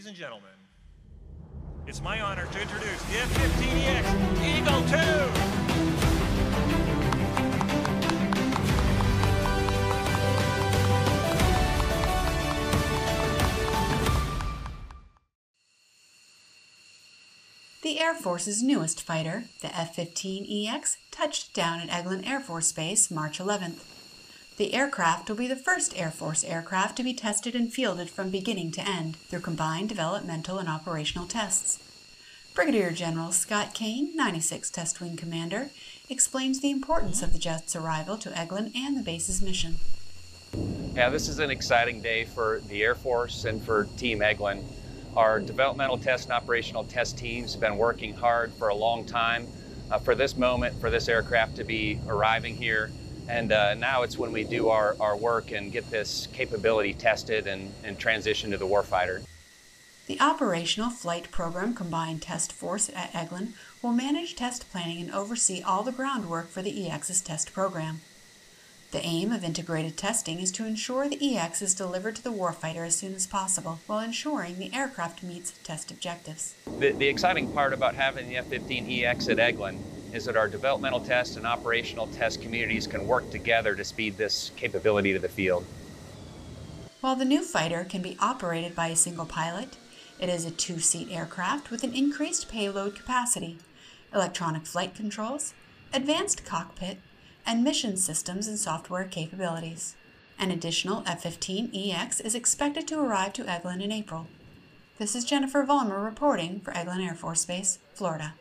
Ladies and gentlemen, it's my honor to introduce the F-15EX Eagle II! The Air Force's newest fighter, the F-15EX, touched down at Eglin Air Force Base March 11th. The aircraft will be the first Air Force aircraft to be tested and fielded from beginning to end through combined developmental and operational tests. Brigadier General Scott Kane, 96th Test Wing Commander, explains the importance of the jet's arrival to Eglin and the base's mission. Yeah, this is an exciting day for the Air Force and for Team Eglin. Our developmental test and operational test teams have been working hard for a long time for this moment, for this aircraft to be arriving here. And now it's when we do our work and get this capability tested and transition to the warfighter. The Operational Flight Program Combined Test Force at Eglin will manage test planning and oversee all the groundwork for the EX's test program. The aim of integrated testing is to ensure the EX is delivered to the warfighter as soon as possible, while ensuring the aircraft meets test objectives. The exciting part about having the F-15EX at Eglin is that our developmental test and operational test communities can work together to speed this capability to the field. While the new fighter can be operated by a single pilot, it is a two-seat aircraft with an increased payload capacity, electronic flight controls, advanced cockpit, and mission systems and software capabilities. An additional F-15EX is expected to arrive to Eglin in April. This is Jennifer Vollmer reporting for Eglin Air Force Base, Florida.